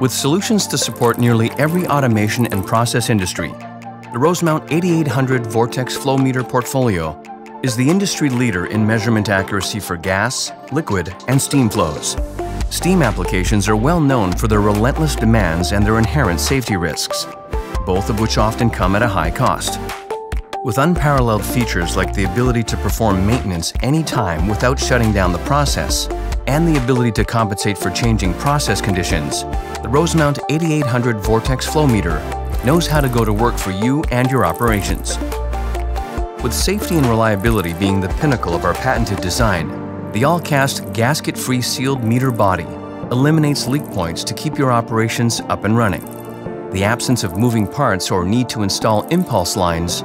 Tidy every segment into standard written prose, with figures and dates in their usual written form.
With solutions to support nearly every automation and process industry, the Rosemount 8800 Vortex Flow Meter portfolio is the industry leader in measurement accuracy for gas, liquid, and steam flows. Steam applications are well known for their relentless demands and their inherent safety risks, both of which often come at a high cost. With unparalleled features like the ability to perform maintenance anytime without shutting down the process, and the ability to compensate for changing process conditions, the Rosemount 8800 Vortex Flow Meter knows how to go to work for you and your operations. With safety and reliability being the pinnacle of our patented design, the all-cast, gasket-free sealed meter body eliminates leak points to keep your operations up and running. The absence of moving parts or need to install impulse lines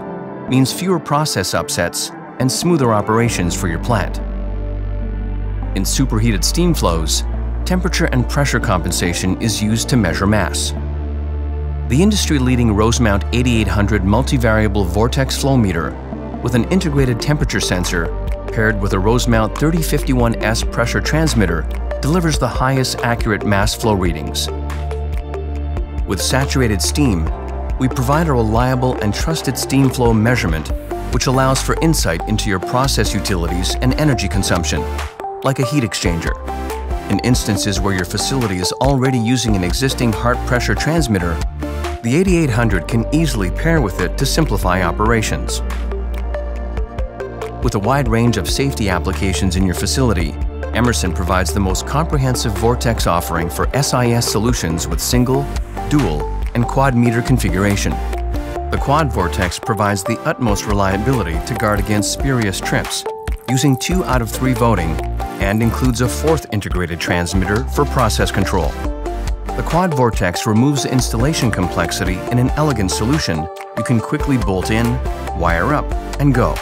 means fewer process upsets and smoother operations for your plant. In superheated steam flows, temperature and pressure compensation is used to measure mass. The industry-leading Rosemount 8800 multivariable vortex flow meter with an integrated temperature sensor paired with a Rosemount 3051S pressure transmitter delivers the highest accurate mass flow readings. With saturated steam, we provide a reliable and trusted steam flow measurement which allows for insight into your process utilities and energy consumption, like a heat exchanger. In instances where your facility is already using an existing Hart pressure transmitter, the 8800 can easily pair with it to simplify operations. With a wide range of safety applications in your facility, Emerson provides the most comprehensive vortex offering for SIS solutions with single, dual, and quad meter configuration. The Quad Vortex provides the utmost reliability to guard against spurious trips, using 2 out of 3 voting, and includes a 4th integrated transmitter for process control. The Quad Vortex removes the installation complexity in an elegant solution you can quickly bolt in, wire up, and go.